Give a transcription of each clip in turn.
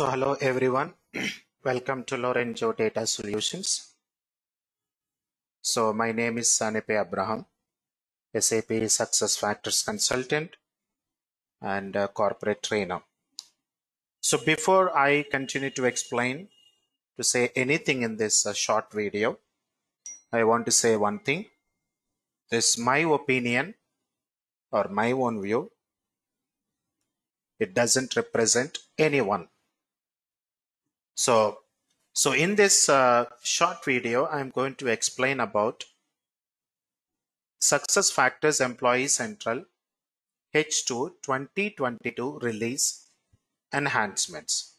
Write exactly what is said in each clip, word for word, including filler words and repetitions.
So hello everyone, welcome to Lorenzo Data Solutions. So my name is Anipe Abraham, S A P SuccessFactors consultant and a corporate trainer. So before I continue to explain, to say anything in this uh, short video, I want to say one thing. This is my opinion or my own view. It doesn't represent anyone. So, so in this uh, short video, I'm going to explain about SuccessFactors Employee Central H two twenty twenty-two release enhancements.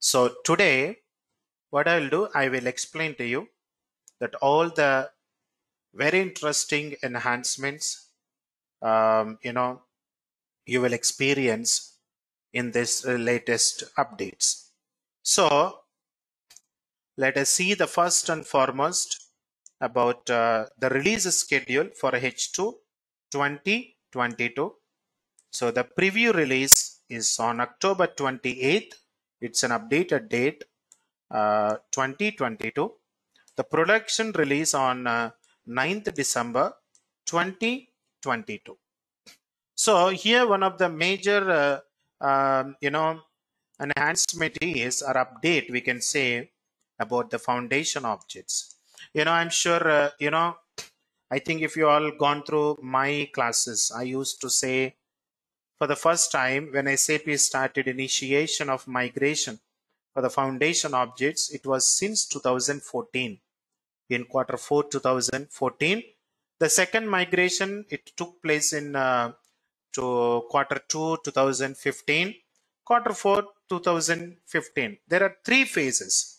So today, what I'll do, I will explain to you that all the very interesting enhancements, um, you know, you will experience in this latest updates. So let us see the first and foremost about uh, the release schedule for H two twenty twenty-two. So the preview release is on October twenty-eighth. It's an updated date, uh, twenty twenty-two. The production release on uh, ninth December twenty twenty-two. So here one of the major, uh, um, you know, enhancement is, or update we can say, about the foundation objects. You know, I'm sure, uh, you know, I think if you all gone through my classes, I used to say for the first time when S A P started initiation of migration for the foundation objects, it was since two thousand fourteen. In quarter four, two thousand fourteen, the second migration, it took place in uh, to quarter two, two thousand fifteen, quarter four, two thousand fifteen. There are three phases.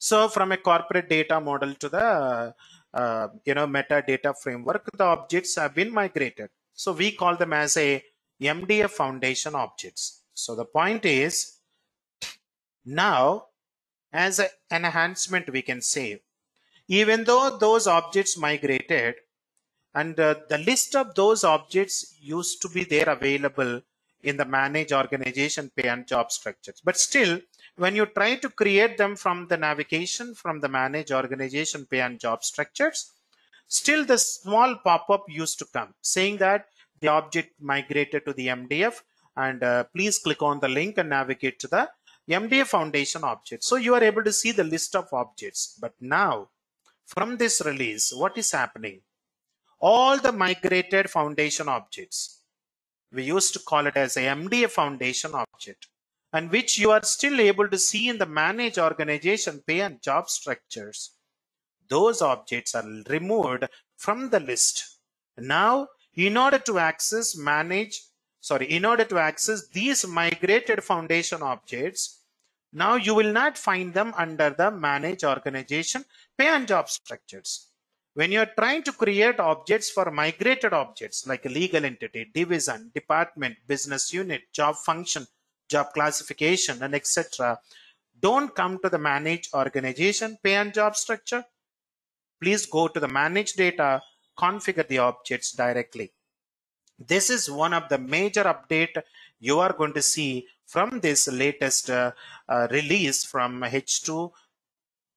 So from a corporate data model to the, uh, you know, metadata framework, the objects have been migrated. So we call them as a M D F foundation objects. So the point is, now as an enhancement, we can say, even though those objects migrated and uh, the list of those objects used to be there available in the manage, organization, pay and job structures. But still, when you try to create them from the navigation, from the manage, organization, pay and job structures, still the small pop-up used to come saying that the object migrated to the M D F and uh, please click on the link and navigate to the M D A foundation object. So you are able to see the list of objects. But now from this release, what is happening? All the migrated foundation objects, we used to call it as a M D A foundation object, and which you are still able to see in the manage, organization, pay and job structures. Those objects are removed from the list. Now, in order to access manage, sorry, in order to access these migrated foundation objects, now you will not find them under the manage, organization, pay and job structures. When you're trying to create objects for migrated objects like a legal entity, division, department, business unit, job function, job classification, and et cetera, don't come to the manage, organization, pay and job structure. Please go to the manage data, configure the objects directly. This is one of the major update you are going to see from this latest uh, uh, release from H two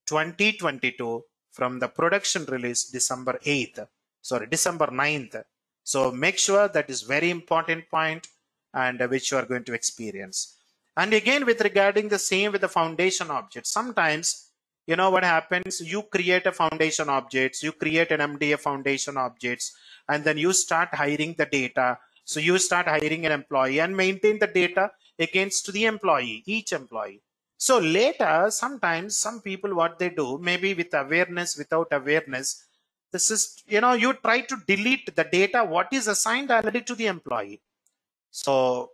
twenty twenty-two, from the production release December eighth, sorry, December ninth. So make sure that is very important point, and uh, which you are going to experience. And again, with regarding the same with the foundation object, sometimes, you know what happens, you create a foundation objects, you create an M D A foundation objects, and then you start hiring the data. So you start hiring an employee and maintain the data against the employee, each employee. So later, sometimes some people, what they do, maybe with awareness, without awareness, this is, you know, you try to delete the data what is assigned already to the employee. So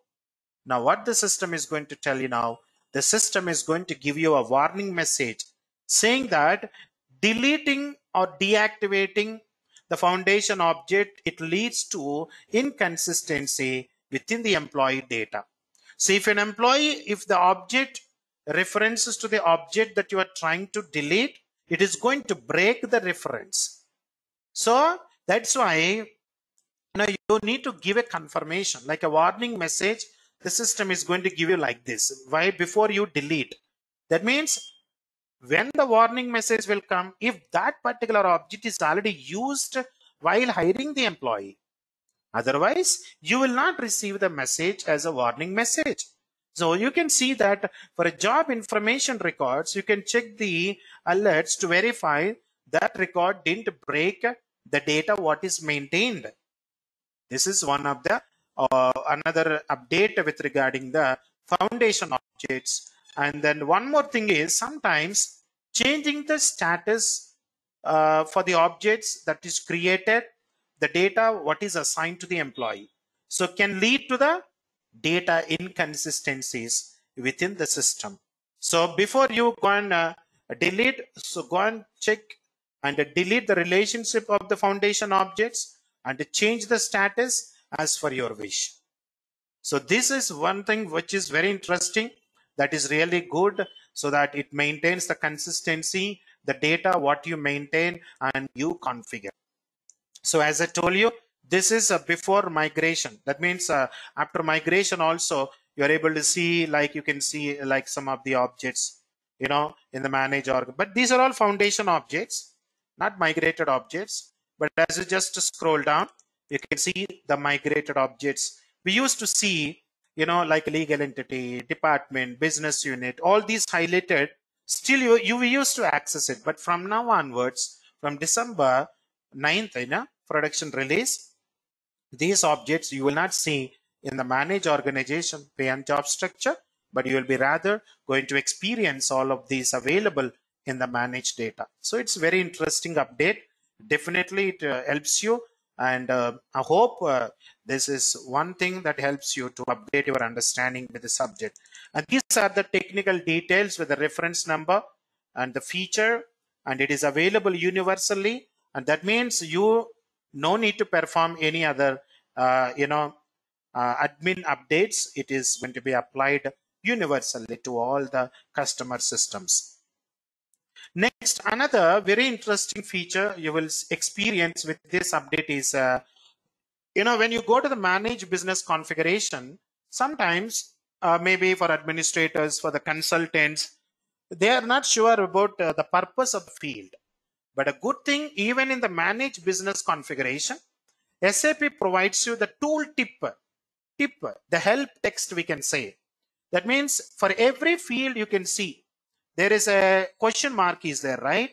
now what the system is going to tell you now, the system is going to give you a warning message saying that deleting or deactivating the foundation object, it leads to inconsistency within the employee data. So if an employee, if the object references to the object that you are trying to delete, it is going to break the reference. So that's why, you know, you need to give a confirmation, like a warning message the system is going to give you like this, why before you delete. That means when the warning message will come, if that particular object is already used while hiring the employee, otherwise you will not receive the message as a warning message. So you can see that for a job information records, you can check the alerts to verify that record didn't break the data what is maintained. This is one of the uh, another update with regarding the foundation objects. And then one more thing is sometimes changing the status uh, for the objects that is created, the data what is assigned to the employee. So can lead to the data inconsistencies within the system. So before you go and uh, delete, so go and check and uh, delete the relationship of the foundation objects and uh, change the status as for your wish. So this is one thing which is very interesting, that is really good, so that it maintains the consistency, the data what you maintain and you configure. So as I told you, this is a before migration. That means uh, after migration also you are able to see, like you can see like some of the objects, you know, in the manage org. But these are all foundation objects, not migrated objects. But as you just scroll down, you can see the migrated objects. We used to see, you know, like legal entity, department, business unit, all these highlighted. Still you, you used to access it. But from now onwards, from December ninth, you know, production release, these objects you will not see in the manage organization pay and job structure, but you will be rather going to experience all of these available in the managed data. So it's very interesting update. Definitely it uh, helps you, and uh, I hope uh, this is one thing that helps you to update your understanding with the subject. And these are the technical details with the reference number and the feature, and it is available universally, and that means you no need to perform any other, uh, you know, uh, admin updates. It is going to be applied universally to all the customer systems. Next, another very interesting feature you will experience with this update is, uh, you know, when you go to the manage business configuration, sometimes uh, maybe for administrators, for the consultants, they are not sure about uh, the purpose of the field. But a good thing, even in the manage business configuration, S A P provides you the tool tip, tip, the help text we can say. That means for every field you can see, there is a question mark is there, right?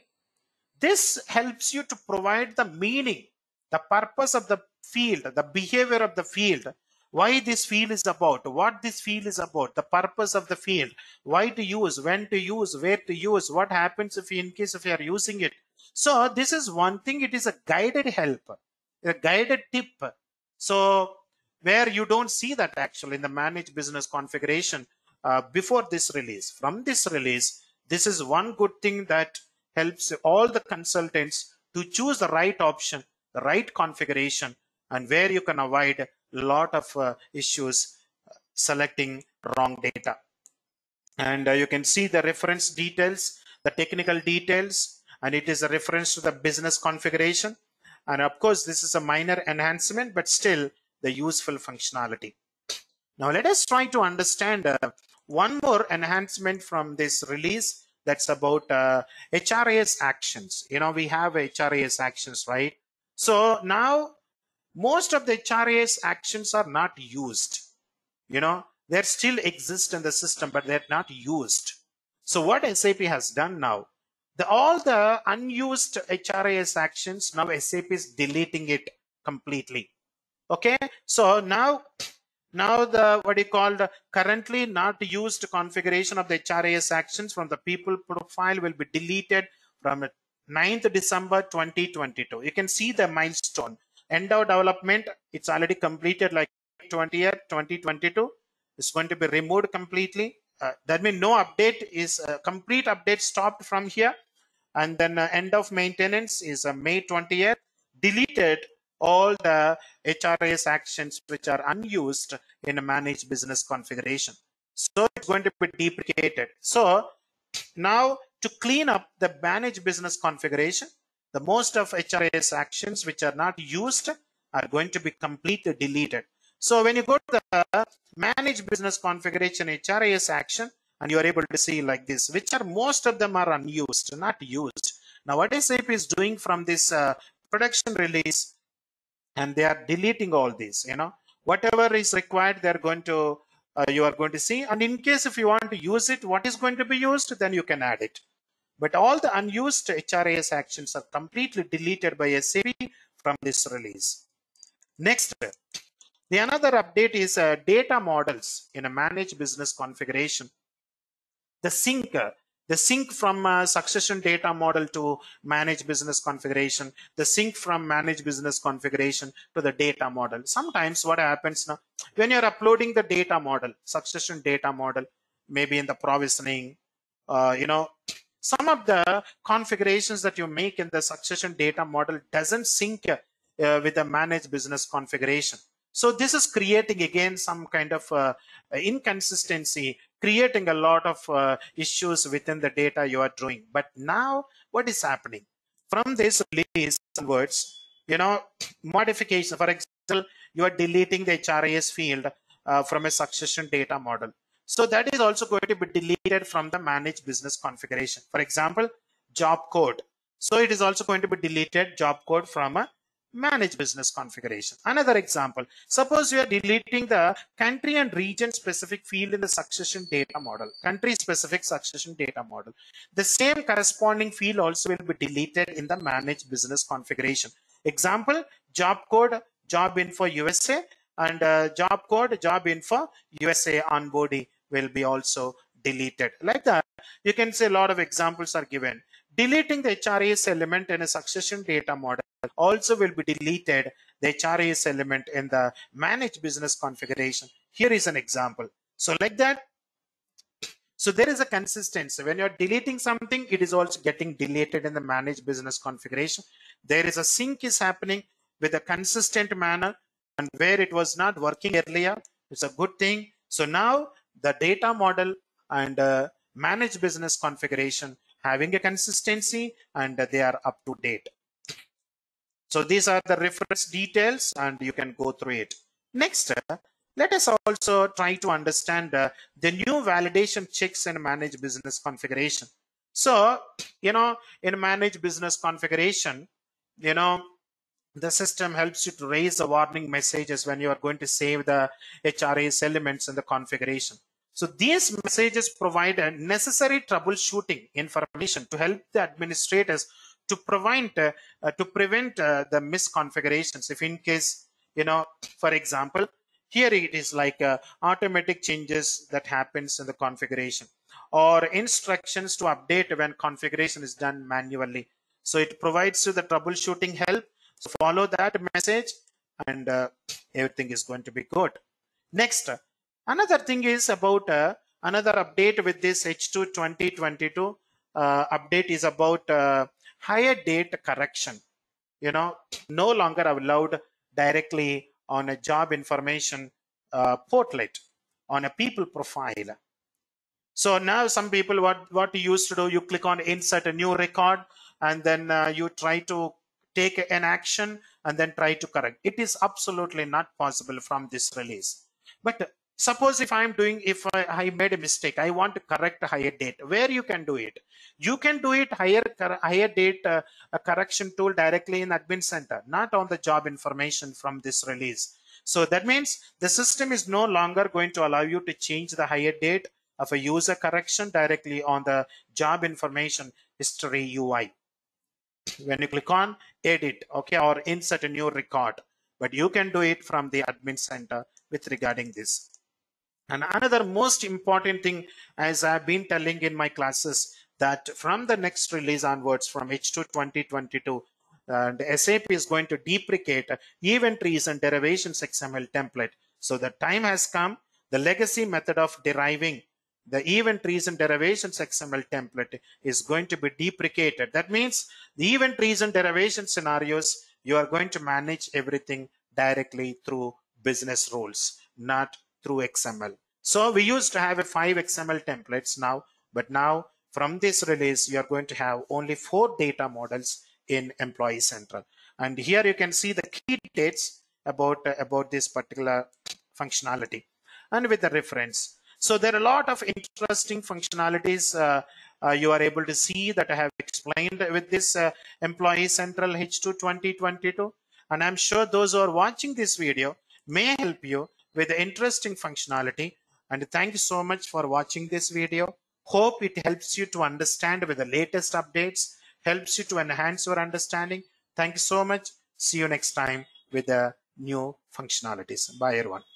This helps you to provide the meaning, the purpose of the field, the behavior of the field, why this field is about, what this field is about, the purpose of the field, why to use, when to use, where to use, what happens if in case if you are using it. So this is one thing, it is a guided help, a guided tip. So where you don't see that actually in the managed business configuration uh, before this release. From this release, this is one good thing that helps all the consultants to choose the right option, the right configuration, and where you can avoid a lot of uh, issues selecting wrong data. And uh, you can see the reference details, the technical details, and it is a reference to the business configuration. And of course, this is a minor enhancement, but still the useful functionality. Now let us try to understand uh, one more enhancement from this release. That's about uh, H R I S actions. You know, we have H R I S actions, right? So now most of the H R I S actions are not used. You know, they still exist in the system, but they're not used. So what S A P has done now, The, all the unused H R I S actions, now S A P is deleting it completely. Okay, so now, now the what you call the currently not used configuration of the H R I S actions from the people profile will be deleted from ninth December twenty twenty-two. You can see the milestone. Endov development, it's already completed like twentieth twenty twenty-two. It's going to be removed completely. Uh, that means no update is uh, complete update stopped from here. And then uh, end of maintenance is uh, May twentieth, deleted all the H R I S actions which are unused in a managed business configuration. So it's going to be deprecated. So now to clean up the managed business configuration, the most of H R I S actions which are not used are going to be completely deleted. So when you go to the manage business configuration H R I S action, and you are able to see like this, which are most of them are unused, not used. Now what S A P is doing from this uh, production release, and they are deleting all these, you know, whatever is required, they're going to, uh, you are going to see. And in case if you want to use it, what is going to be used, then you can add it. But all the unused H R I S actions are completely deleted by S A P from this release. Next, the another update is uh, data models in a managed business configuration. The sync, the sync from uh, succession data model to managed business configuration, the sync from managed business configuration to the data model. Sometimes what happens now, when you're uploading the data model, succession data model, maybe in the provisioning, uh, you know, some of the configurations that you make in the succession data model doesn't sync uh, with the managed business configuration. So this is creating again some kind of uh, inconsistency, creating a lot of uh, issues within the data you are drawing. But now what is happening? From this release onwards, you know, modification, for example, you are deleting the H R I S field uh, from a succession data model. So that is also going to be deleted from the managed business configuration. For example, job code. So it is also going to be deleted, job code from a managed business configuration. Another example, suppose you are deleting the country and region specific field in the succession data model, country specific succession data model. The same corresponding field also will be deleted in the managed business configuration. Example, job code, job info U S A, and uh, job code, job info U S A onboarding will be also deleted. Like that, you can see a lot of examples are given. Deleting the H R I S element in a succession data model also will be deleted, the H R I S element in the managed business configuration. Here is an example. So like that, so there is a consistency. When you're deleting something, it is also getting deleted in the managed business configuration. There is a sync is happening with a consistent manner, and where it was not working earlier, it's a good thing. So now the data model and uh, managed business configuration having a consistency, and uh, they are up to date. So these are the reference details, and you can go through it. Next, uh, let us also try to understand uh, the new validation checks in managed business configuration. So, you know, in managed business configuration, you know, the system helps you to raise the warning messages when you are going to save the H R I S elements in the configuration. So these messages provide a necessary troubleshooting information to help the administrators to prevent uh, uh, to prevent uh, the misconfigurations. If in case, you know, for example, here it is like uh, automatic changes that happens in the configuration, or instructions to update when configuration is done manually. So it provides you the troubleshooting help. So follow that message, and uh, everything is going to be good. Next, uh, another thing is about uh, another update with this H two twenty twenty-two uh, update is about uh, higher date correction. You know, no longer allowed directly on a job information uh, portlet on a people profile. So now some people, what what you used to do, you click on insert a new record, and then uh, you try to take an action and then try to correct. It is absolutely not possible from this release. But suppose if I'm doing, if I, I made a mistake, I want to correct a higher date. Where you can do it? You can do it higher higher date uh, a correction tool directly in Admin Center, not on the job information from this release. So that means the system is no longer going to allow you to change the higher date of a user correction directly on the job information history U I. When you click on edit, okay, or insert a new record, but you can do it from the Admin Center with regarding this. And another most important thing, as I've been telling in my classes, that from the next release onwards, from H two twenty twenty-two, and S A P is going to deprecate event trees and derivations X M L template. So the time has come, the legacy method of deriving the event trees and derivations X M L template is going to be deprecated. That means the event trees and derivation scenarios, you are going to manage everything directly through business rules, not through X M L. So we used to have a five X M L templates now, but now from this release, you are going to have only four data models in Employee Central. And here you can see the key dates about, about this particular functionality and with a reference. So there are a lot of interesting functionalities uh, uh, you are able to see that I have explained with this uh, Employee Central H two twenty twenty-two. And I'm sure those who are watching this video may help you with the interesting functionality. And thank you so much for watching this video. Hope it helps you to understand with the latest updates, helps you to enhance your understanding. Thank you so much. See you next time with the new functionalities. Bye everyone.